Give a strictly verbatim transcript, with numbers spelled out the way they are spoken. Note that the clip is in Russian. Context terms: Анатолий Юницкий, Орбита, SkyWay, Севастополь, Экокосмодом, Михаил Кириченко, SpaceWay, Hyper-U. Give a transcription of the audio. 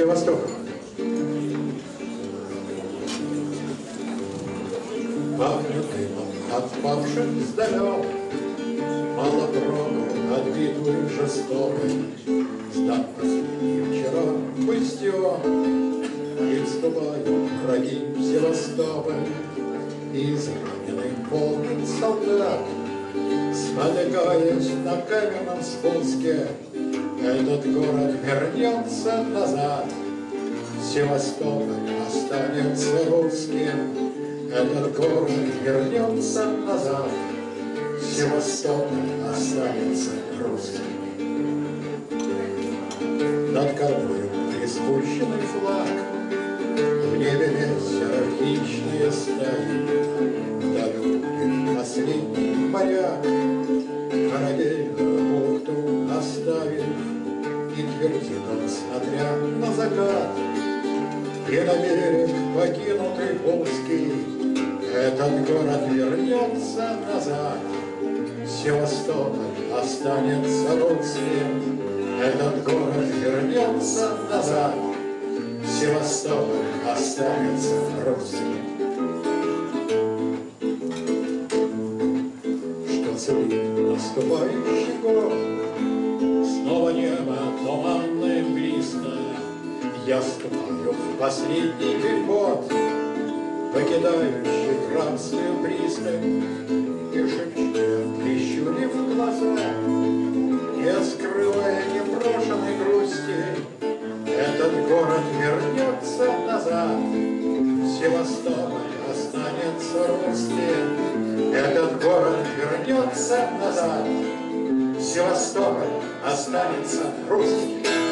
Севастополь. Пахнет дымом отпавших сдалек, мало проку от битвы жестокой. Сдав последний вчера пустяк, и вступают враги в Севастополь. Израненный полный солдат, спотыкаясь на каменном спуске, этот город вернется назад. Севастополь останется русским, этот город вернется назад. Севастополь останется русским. Над головой приспущенный флаг, в небе весят хищные стаи. Вдали лишь последний моряк, корабельную бухту оставив, и твердит он, смотря на закат, и на берег покинутый русский, этот город вернется назад. Севастополь останется русским, этот город вернется назад. Севастополь останется русским. Что целит наступающий год, снова небо туманное близко. Я ступаю в последний переход, покидающий красную пристань, и шепчет, прищурив глаза, не скрывая непрошенной грусти, этот город вернется назад. Севастополь останется русским, этот город вернется назад. Севастополь останется русским.